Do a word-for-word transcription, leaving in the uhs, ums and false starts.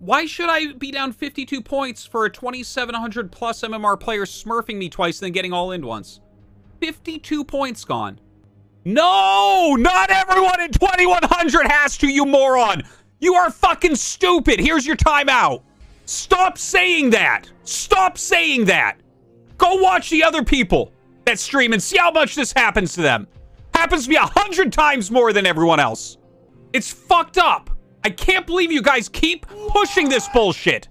Why should I be down fifty-two points for a twenty-seven hundred plus M M R player smurfing me twice and then getting all in once? fifty-two points gone. No! Not everyone in twenty-one hundred has to, you moron! You are fucking stupid! Here's your timeout! Stop saying that! Stop saying that! Go watch the other people that stream and see how much this happens to them. Happens to me a hundred times more than everyone else. It's fucked up. I can't believe you guys keep pushing this bullshit.